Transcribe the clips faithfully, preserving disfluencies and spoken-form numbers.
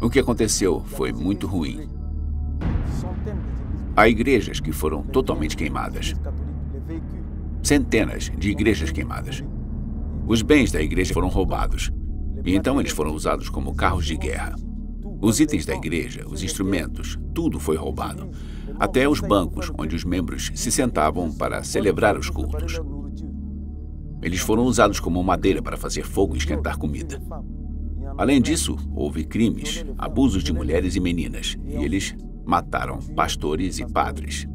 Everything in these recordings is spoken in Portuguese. O que aconteceu foi muito ruim. Há igrejas que foram totalmente queimadas. Centenas de igrejas queimadas. Os bens da igreja foram roubados. E então eles foram usados como carros de guerra. Os itens da igreja, os instrumentos, tudo foi roubado. Até os bancos onde os membros se sentavam para celebrar os cultos. Eles foram usados como madeira para fazer fogo e esquentar comida. Além disso, houve crimes, abusos de mulheres e meninas, e eles mataram pastores e padres.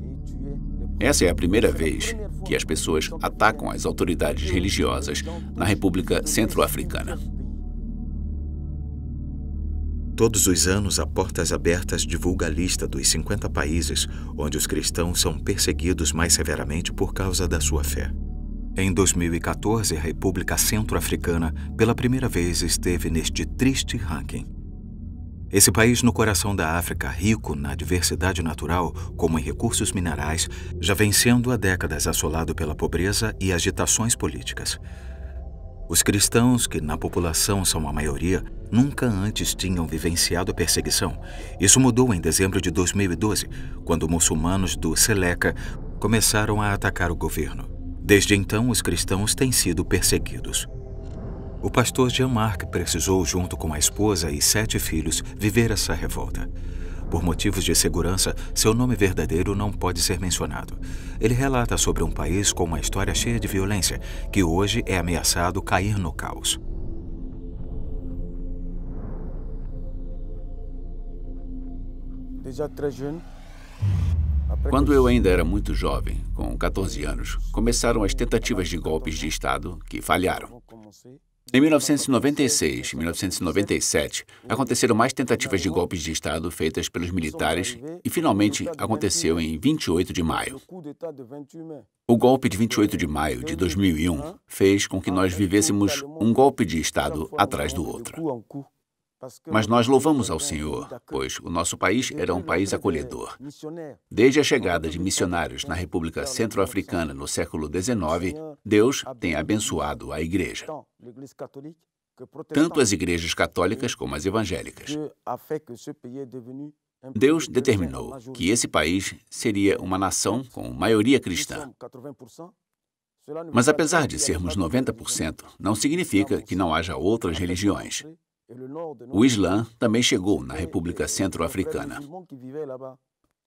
Essa é a primeira vez que as pessoas atacam as autoridades religiosas na República Centro-Africana. Todos os anos, a Portas Abertas divulga a lista dos cinquenta países onde os cristãos são perseguidos mais severamente por causa da sua fé. Em dois mil e quatorze, a República Centro-Africana, pela primeira vez, esteve neste triste ranking. Esse país no coração da África, rico na diversidade natural, como em recursos minerais, já vem sendo há décadas assolado pela pobreza e agitações políticas. Os cristãos, que na população são a maioria, nunca antes tinham vivenciado a perseguição. Isso mudou em dezembro de dois mil e doze, quando muçulmanos do Séléka começaram a atacar o governo. Desde então, os cristãos têm sido perseguidos. O pastor Jean-Marc precisou, junto com a esposa e sete filhos, viver essa revolta. Por motivos de segurança, seu nome verdadeiro não pode ser mencionado. Ele relata sobre um país com uma história cheia de violência, que hoje é ameaçado cair no caos. Quando eu ainda era muito jovem, com quatorze anos, começaram as tentativas de golpes de Estado que falharam. Em mil novecentos e noventa e seis e mil novecentos e noventa e sete, aconteceram mais tentativas de golpes de Estado feitas pelos militares e, finalmente, aconteceu em vinte e oito de maio. O golpe de vinte e oito de maio de dois mil e um fez com que nós vivêssemos um golpe de Estado atrás do outro. Mas nós louvamos ao Senhor, pois o nosso país era um país acolhedor. Desde a chegada de missionários na República Centro-Africana no século dezenove, Deus tem abençoado a Igreja, tanto as igrejas católicas como as evangélicas. Deus determinou que esse país seria uma nação com maioria cristã. Mas apesar de sermos noventa por cento, não significa que não haja outras religiões. O Islã também chegou na República Centro-Africana.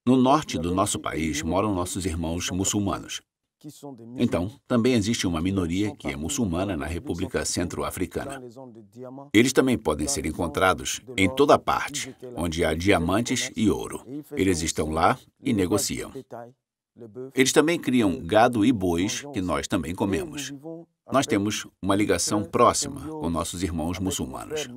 No norte do nosso país moram nossos irmãos muçulmanos. Então, também existe uma minoria que é muçulmana na República Centro-Africana. Eles também podem ser encontrados em toda parte, onde há diamantes e ouro. Eles estão lá e negociam. Eles também criam gado e bois, que nós também comemos. Nós temos uma ligação próxima com nossos irmãos muçulmanos.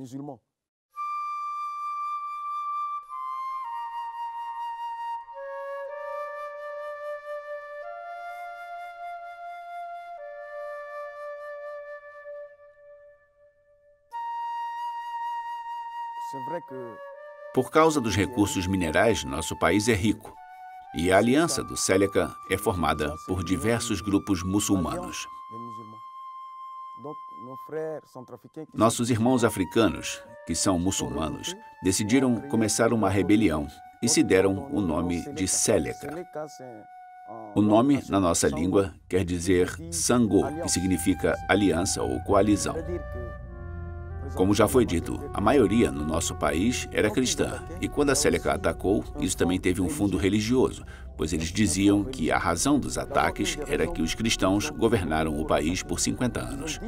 Por causa dos recursos minerais, nosso país é rico. E a aliança do Séléka é formada por diversos grupos muçulmanos. Nossos irmãos africanos, que são muçulmanos, decidiram começar uma rebelião e se deram o nome de Séléka. O nome, na nossa língua, quer dizer Sangô, que significa aliança ou coalizão. Como já foi dito, a maioria no nosso país era cristã, e quando a Séléka atacou, isso também teve um fundo religioso, pois eles diziam que a razão dos ataques era que os cristãos governaram o país por cinquenta anos.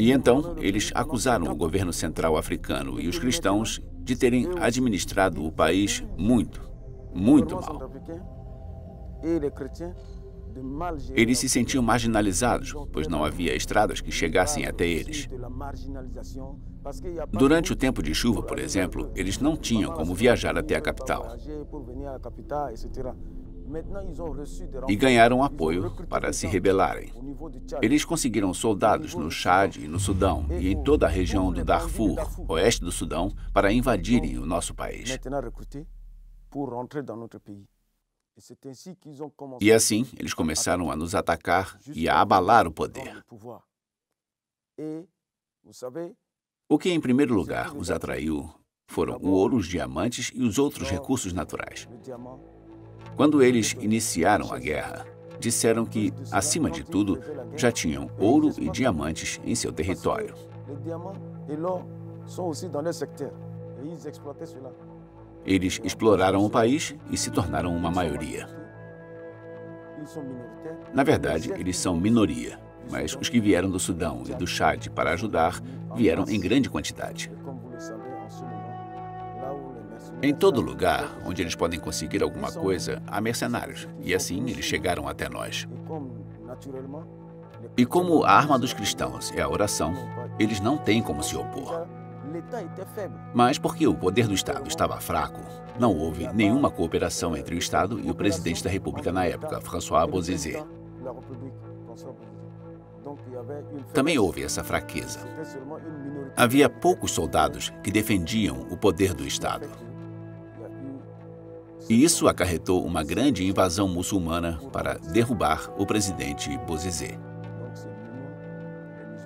E então, eles acusaram o governo central africano e os cristãos de terem administrado o país muito, muito mal. Eles se sentiam marginalizados, pois não havia estradas que chegassem até eles. Durante o tempo de chuva, por exemplo, eles não tinham como viajar até a capital. E ganharam apoio para se rebelarem. Eles conseguiram soldados no Chad e no Sudão e em toda a região do Darfur, oeste do Sudão, para invadirem o nosso país. E assim, eles começaram a nos atacar e a abalar o poder. O que, em primeiro lugar, os atraiu foram o ouro, os diamantes e os outros recursos naturais. Quando eles iniciaram a guerra, disseram que, acima de tudo, já tinham ouro e diamantes em seu território. Eles exploraram o país e se tornaram uma maioria. Na verdade, eles são minoria, mas os que vieram do Sudão e do Chad para ajudar vieram em grande quantidade. Em todo lugar onde eles podem conseguir alguma coisa, há mercenários, e assim eles chegaram até nós. E como a arma dos cristãos é a oração, eles não têm como se opor. Mas porque o poder do Estado estava fraco, não houve nenhuma cooperação entre o Estado e o presidente da República na época, François Bozizé. Também houve essa fraqueza. Havia poucos soldados que defendiam o poder do Estado. E isso acarretou uma grande invasão muçulmana para derrubar o presidente Bozizé.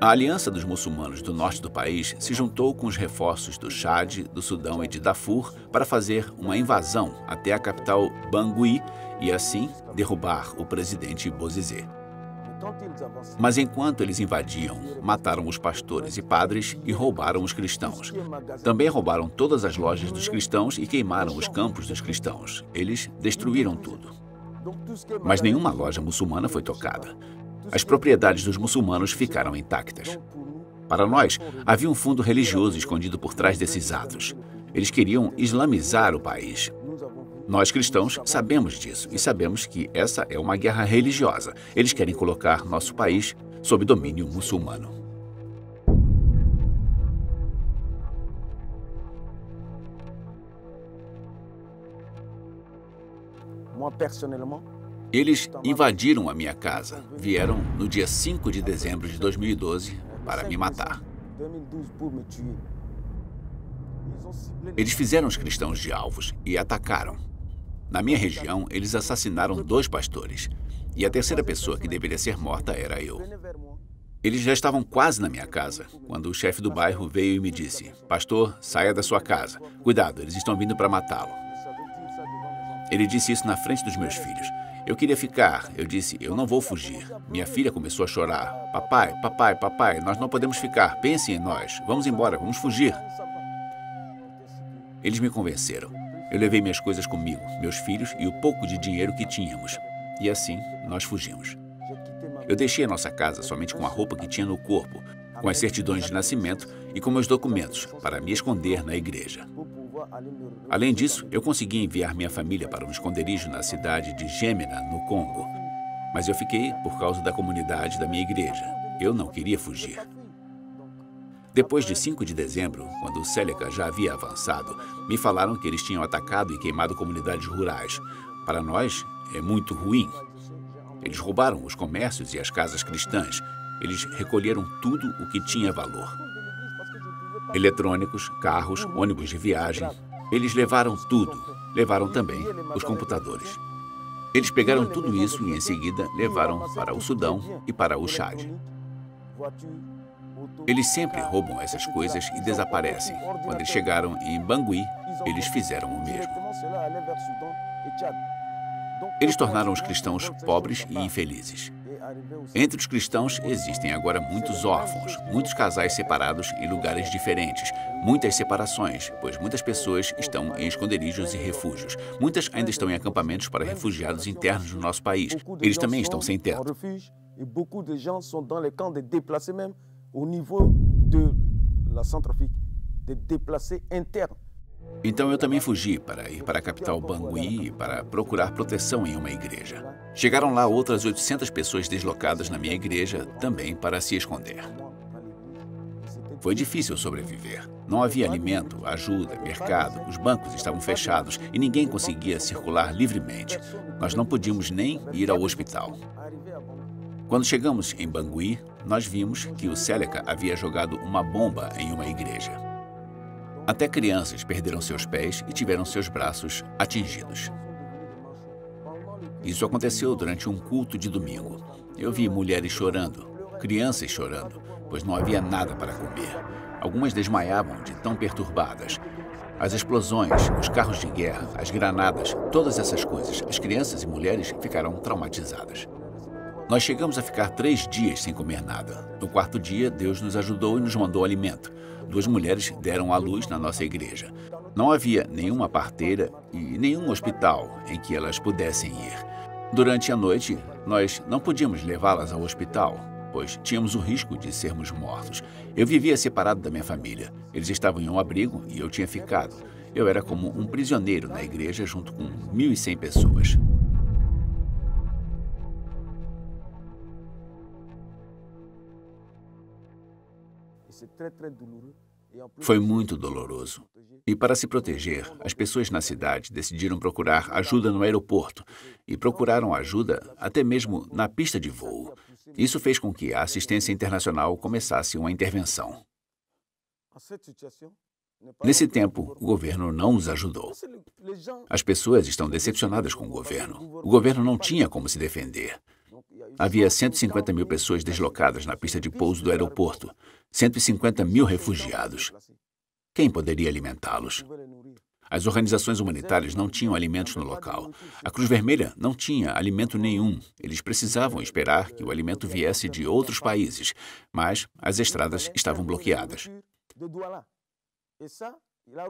A Aliança dos Muçulmanos do Norte do país se juntou com os reforços do Chad, do Sudão e de Darfur para fazer uma invasão até a capital Bangui e, assim, derrubar o presidente Bozizé. Mas enquanto eles invadiam, mataram os pastores e padres e roubaram os cristãos. Também roubaram todas as lojas dos cristãos e queimaram os campos dos cristãos. Eles destruíram tudo. Mas nenhuma loja muçulmana foi tocada. As propriedades dos muçulmanos ficaram intactas. Para nós, havia um fundo religioso escondido por trás desses atos. Eles queriam islamizar o país. Nós, cristãos, sabemos disso e sabemos que essa é uma guerra religiosa. Eles querem colocar nosso país sob domínio muçulmano. Eles invadiram a minha casa. Vieram no dia cinco de dezembro de dois mil e doze para me matar. Eles fizeram os cristãos de alvos e atacaram. Na minha região, eles assassinaram dois pastores, e a terceira pessoa que deveria ser morta era eu. Eles já estavam quase na minha casa, quando o chefe do bairro veio e me disse: "Pastor, saia da sua casa. Cuidado, eles estão vindo para matá-lo." Ele disse isso na frente dos meus filhos. Eu queria ficar. Eu disse: "Eu não vou fugir." Minha filha começou a chorar. "Papai, papai, papai, nós não podemos ficar. Pensem em nós. Vamos embora, vamos fugir." Eles me convenceram. Eu levei minhas coisas comigo, meus filhos e o pouco de dinheiro que tínhamos. E assim, nós fugimos. Eu deixei a nossa casa somente com a roupa que tinha no corpo, com as certidões de nascimento e com meus documentos, para me esconder na igreja. Além disso, eu consegui enviar minha família para um esconderijo na cidade de Gemena, no Congo. Mas eu fiquei por causa da comunidade da minha igreja. Eu não queria fugir. Depois de cinco de dezembro, quando o Séléka já havia avançado, me falaram que eles tinham atacado e queimado comunidades rurais. Para nós, é muito ruim. Eles roubaram os comércios e as casas cristãs. Eles recolheram tudo o que tinha valor. Eletrônicos, carros, ônibus de viagem. Eles levaram tudo. Levaram também os computadores. Eles pegaram tudo isso e, em seguida, levaram para o Sudão e para o Chad. Eles sempre roubam essas coisas e desaparecem. Quando eles chegaram em Bangui, eles fizeram o mesmo. Eles tornaram os cristãos pobres e infelizes. Entre os cristãos existem agora muitos órfãos, muitos casais separados em lugares diferentes, muitas separações, pois muitas pessoas estão em esconderijos e refúgios. Muitas ainda estão em acampamentos para refugiados internos no nosso país. Eles também estão sem teto. Au nível da Centro-África, de déplacés internos. Então eu também fugi para ir para a capital Bangui para procurar proteção em uma igreja. Chegaram lá outras oitocentas pessoas deslocadas na minha igreja também para se esconder. Foi difícil sobreviver. Não havia alimento, ajuda, mercado, os bancos estavam fechados e ninguém conseguia circular livremente. Nós não podíamos nem ir ao hospital. Quando chegamos em Bangui, nós vimos que o Séléka havia jogado uma bomba em uma igreja. Até crianças perderam seus pés e tiveram seus braços atingidos. Isso aconteceu durante um culto de domingo. Eu vi mulheres chorando, crianças chorando. pois não havia nada para comer. Algumas desmaiavam de tão perturbadas. As explosões, os carros de guerra, as granadas, todas essas coisas, as crianças e mulheres ficaram traumatizadas. Nós chegamos a ficar três dias sem comer nada. No quarto dia, Deus nos ajudou e nos mandou alimento. Duas mulheres deram à luz na nossa igreja. Não havia nenhuma parteira e nenhum hospital em que elas pudessem ir. Durante a noite, nós não podíamos levá-las ao hospital, pois tínhamos o risco de sermos mortos. Eu vivia separado da minha família. Eles estavam em um abrigo e eu tinha ficado. Eu era como um prisioneiro na igreja junto com mil e cem pessoas. Foi muito doloroso. E para se proteger, as pessoas na cidade decidiram procurar ajuda no aeroporto e procuraram ajuda até mesmo na pista de voo. Isso fez com que a assistência internacional começasse uma intervenção. Nesse tempo, o governo não nos ajudou. As pessoas estão decepcionadas com o governo. O governo não tinha como se defender. Havia cento e cinquenta mil pessoas deslocadas na pista de pouso do aeroporto, cento e cinquenta mil refugiados. Quem poderia alimentá-los? As organizações humanitárias não tinham alimentos no local. A Cruz Vermelha não tinha alimento nenhum. Eles precisavam esperar que o alimento viesse de outros países, mas as estradas estavam bloqueadas.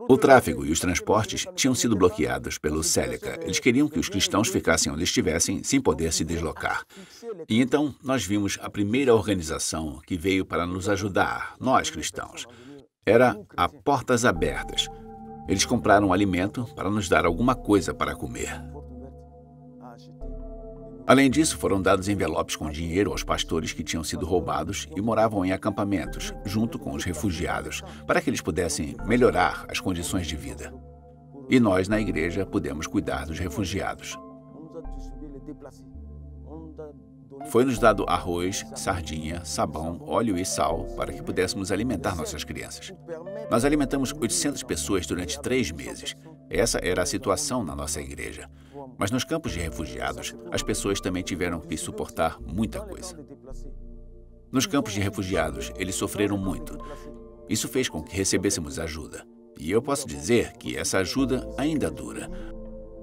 O tráfego e os transportes tinham sido bloqueados pelo Séléka. Eles queriam que os cristãos ficassem onde estivessem, sem poder se deslocar. E então, nós vimos a primeira organização que veio para nos ajudar, nós cristãos. Era a Portas Abertas. Eles compraram alimento para nos dar alguma coisa para comer. Além disso, foram dados envelopes com dinheiro aos pastores que tinham sido roubados e moravam em acampamentos, junto com os refugiados, para que eles pudessem melhorar as condições de vida. E nós, na igreja, pudemos cuidar dos refugiados. Foi-nos dado arroz, sardinha, sabão, óleo e sal para que pudéssemos alimentar nossas crianças. Nós alimentamos oitocentas pessoas durante três meses. Essa era a situação na nossa igreja. Mas nos campos de refugiados, as pessoas também tiveram que suportar muita coisa. Nos campos de refugiados, eles sofreram muito. Isso fez com que recebêssemos ajuda. E eu posso dizer que essa ajuda ainda dura.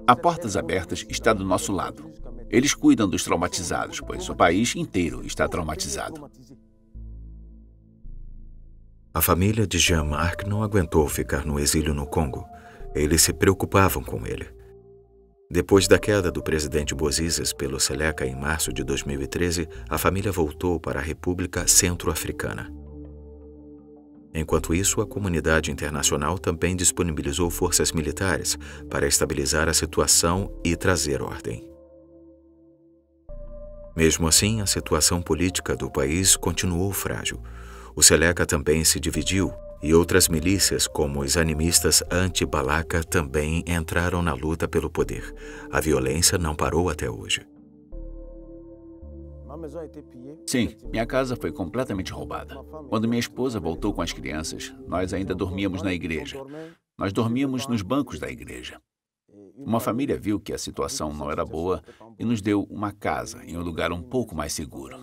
A Portas Abertas está do nosso lado. Eles cuidam dos traumatizados, pois o país inteiro está traumatizado. A família de Jean-Marc não aguentou ficar no exílio no Congo. Eles se preocupavam com ele. Depois da queda do presidente Bozizé pelo Séléka em março de dois mil e treze, a família voltou para a República Centro-Africana. Enquanto isso, a comunidade internacional também disponibilizou forças militares para estabilizar a situação e trazer ordem. Mesmo assim, a situação política do país continuou frágil. O Séléka também se dividiu e outras milícias, como os animistas anti-Balaka, também entraram na luta pelo poder. A violência não parou até hoje. Sim, minha casa foi completamente roubada. Quando minha esposa voltou com as crianças, nós ainda dormíamos na igreja. Nós dormíamos nos bancos da igreja. Uma família viu que a situação não era boa e nos deu uma casa em um lugar um pouco mais seguro.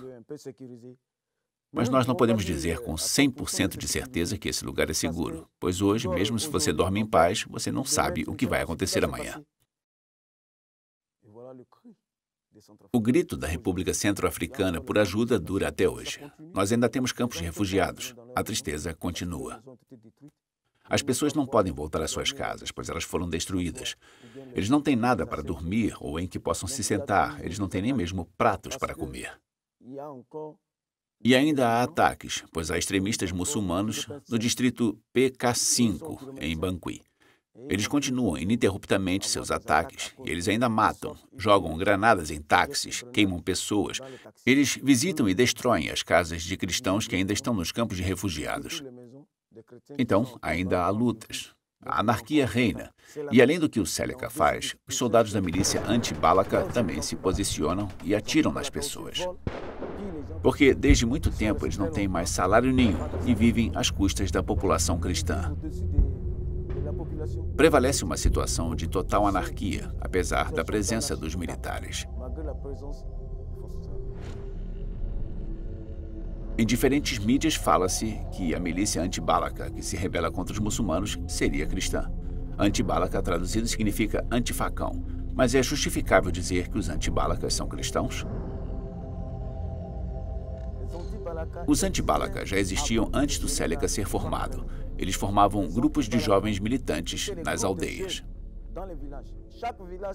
Mas nós não podemos dizer com cem por cento de certeza que esse lugar é seguro, pois hoje, mesmo se você dorme em paz, você não sabe o que vai acontecer amanhã. O grito da República Centro-Africana por ajuda dura até hoje. Nós ainda temos campos de refugiados. A tristeza continua. As pessoas não podem voltar às suas casas, pois elas foram destruídas. Eles não têm nada para dormir ou em que possam se sentar. Eles não têm nem mesmo pratos para comer. E ainda há ataques, pois há extremistas muçulmanos no distrito P K cinco, em Bangui. Eles continuam ininterruptamente seus ataques e eles ainda matam, jogam granadas em táxis, queimam pessoas. Eles visitam e destroem as casas de cristãos que ainda estão nos campos de refugiados. Então, ainda há lutas. A anarquia reina. E além do que o Séléka faz, os soldados da milícia anti-Balaka também se posicionam e atiram nas pessoas. Porque desde muito tempo eles não têm mais salário nenhum e vivem às custas da população cristã. Prevalece uma situação de total anarquia, apesar da presença dos militares. Em diferentes mídias fala-se que a milícia anti-Balaka, que se rebela contra os muçulmanos, seria cristã. Anti-Balaka traduzido significa antifacão, mas é justificável dizer que os anti-Balakas são cristãos? Os anti-Balaka já existiam antes do Séléka ser formado. Eles formavam grupos de jovens militantes nas aldeias.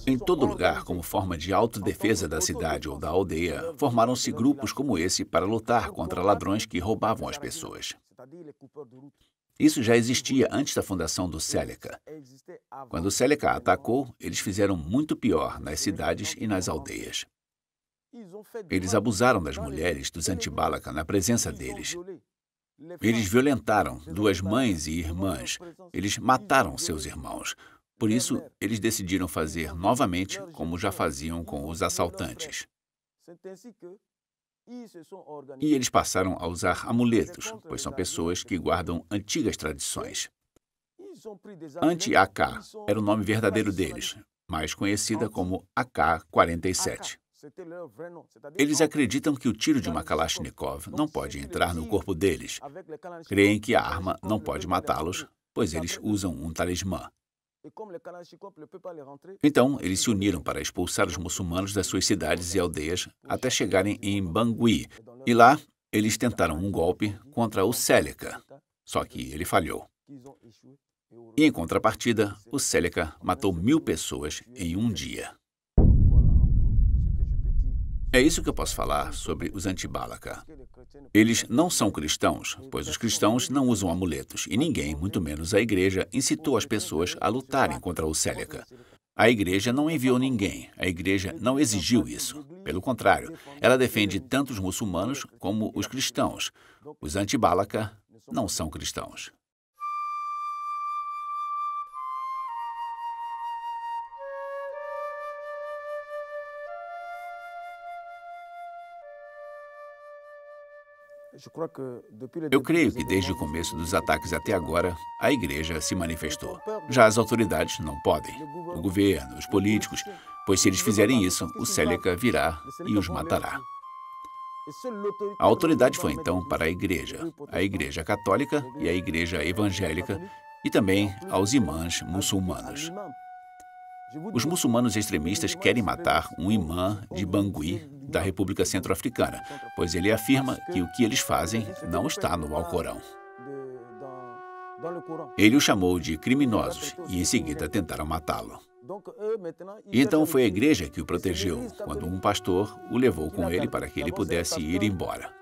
Em todo lugar, como forma de autodefesa da cidade ou da aldeia, formaram-se grupos como esse para lutar contra ladrões que roubavam as pessoas. Isso já existia antes da fundação do Séléka. Quando o Séléka atacou, eles fizeram muito pior nas cidades e nas aldeias. Eles abusaram das mulheres dos anti-Balaka na presença deles. Eles violentaram duas mães e irmãs. Eles mataram seus irmãos. Por isso, eles decidiram fazer novamente como já faziam com os assaltantes. E eles passaram a usar amuletos, pois são pessoas que guardam antigas tradições. Anti-A K era o nome verdadeiro deles, mais conhecida como A K quarenta e sete. Eles acreditam que o tiro de uma Kalashnikov não pode entrar no corpo deles. Creem que a arma não pode matá-los, pois eles usam um talismã. Então, eles se uniram para expulsar os muçulmanos das suas cidades e aldeias até chegarem em Bangui. E lá, eles tentaram um golpe contra o Séléka, só que ele falhou. E, em contrapartida, o Séléka matou mil pessoas em um dia. É isso que eu posso falar sobre os anti-Balaka. Eles não são cristãos, pois os cristãos não usam amuletos, e ninguém, muito menos a igreja, incitou as pessoas a lutarem contra o Séléka. A igreja não enviou ninguém, a igreja não exigiu isso. Pelo contrário, ela defende tanto os muçulmanos como os cristãos. Os anti-Balaka não são cristãos. Eu creio que desde o começo dos ataques até agora, a igreja se manifestou. Já as autoridades não podem, o governo, os políticos, pois se eles fizerem isso, o Séléka virá e os matará. A autoridade foi então para a igreja, a igreja católica e a igreja evangélica, e também aos imãs muçulmanos. Os muçulmanos extremistas querem matar um imã de Bangui, da República Centro-Africana, pois ele afirma que o que eles fazem não está no Alcorão. Ele o chamou de criminosos e, em seguida, tentaram matá-lo. E então foi a igreja que o protegeu, quando um pastor o levou com ele para que ele pudesse ir embora.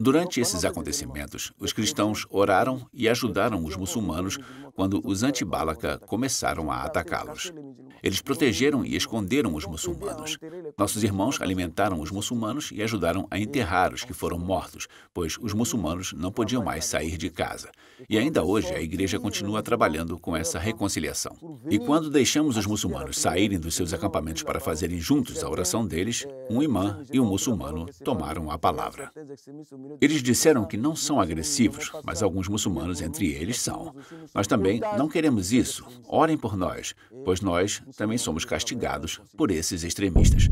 Durante esses acontecimentos, os cristãos oraram e ajudaram os muçulmanos quando os anti-Balaka começaram a atacá-los. Eles protegeram e esconderam os muçulmanos. Nossos irmãos alimentaram os muçulmanos e ajudaram a enterrar os que foram mortos, pois os muçulmanos não podiam mais sair de casa. E ainda hoje a igreja continua trabalhando com essa reconciliação. E quando deixamos os muçulmanos saírem dos seus acampamentos para fazerem juntos a oração deles, um imã e um muçulmano tomaram a palavra. Eles disseram que não são agressivos, mas alguns muçulmanos entre eles são. Nós também não queremos isso. Orem por nós, pois nós também somos castigados por esses extremistas.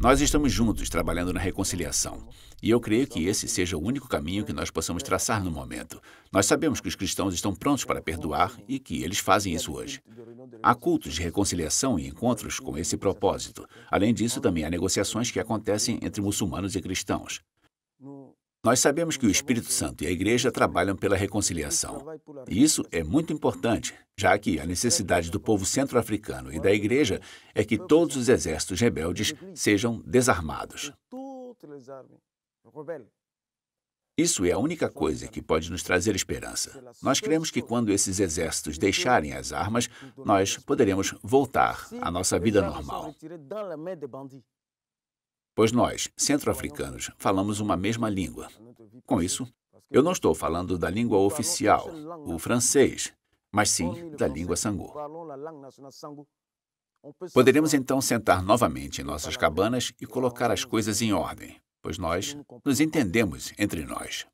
Nós estamos juntos trabalhando na reconciliação, e eu creio que esse seja o único caminho que nós possamos traçar no momento. Nós sabemos que os cristãos estão prontos para perdoar e que eles fazem isso hoje. Há cultos de reconciliação e encontros com esse propósito. Além disso, também há negociações que acontecem entre muçulmanos e cristãos. Nós sabemos que o Espírito Santo e a Igreja trabalham pela reconciliação. E isso é muito importante, já que a necessidade do povo centro-africano e da Igreja é que todos os exércitos rebeldes sejam desarmados. Isso é a única coisa que pode nos trazer esperança. Nós cremos que quando esses exércitos deixarem as armas, nós poderemos voltar à nossa vida normal. Pois nós, centro-africanos, falamos uma mesma língua. Com isso, eu não estou falando da língua oficial, o francês, mas sim da língua Sango. Poderemos então sentar novamente em nossas cabanas e colocar as coisas em ordem, pois nós nos entendemos entre nós.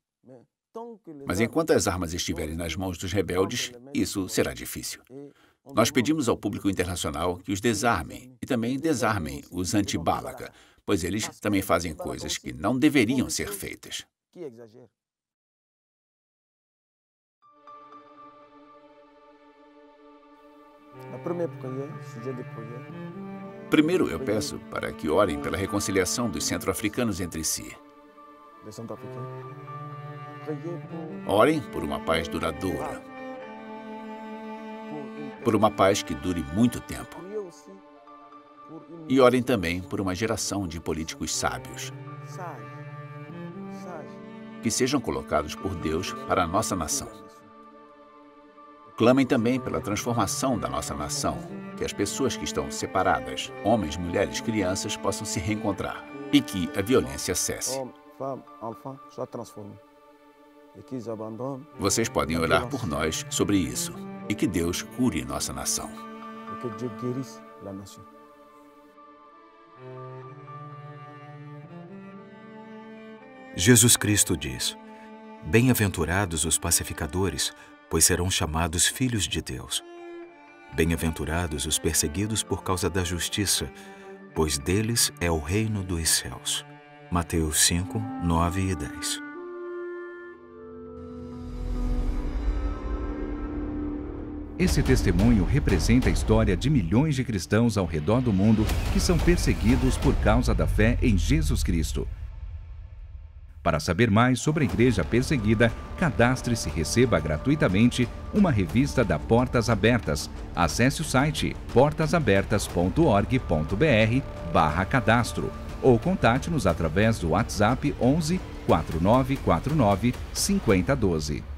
Mas enquanto as armas estiverem nas mãos dos rebeldes, isso será difícil. Nós pedimos ao público internacional que os desarmem e também desarmem os anti-Balaka, pois eles também fazem coisas que não deveriam ser feitas. Primeiro, eu peço para que orem pela reconciliação dos centro-africanos entre si. Orem por uma paz duradoura, por uma paz que dure muito tempo. E orem também por uma geração de políticos sábios, que sejam colocados por Deus para a nossa nação. Clamem também pela transformação da nossa nação, que as pessoas que estão separadas, homens, mulheres, crianças, possam se reencontrar e que a violência cesse. Vocês podem orar por nós sobre isso e que Deus cure nossa nação. Jesus Cristo diz: bem-aventurados os pacificadores, pois serão chamados filhos de Deus. Bem-aventurados os perseguidos por causa da justiça, pois deles é o reino dos céus. Mateus cinco, nove e dez. Esse testemunho representa a história de milhões de cristãos ao redor do mundo que são perseguidos por causa da fé em Jesus Cristo. Para saber mais sobre a igreja perseguida, cadastre-se e receba gratuitamente uma revista da Portas Abertas. Acesse o site portas abertas ponto org ponto br barra cadastro ou contate-nos através do WhatsApp onze, quatro nove quatro nove, cinco zero um dois.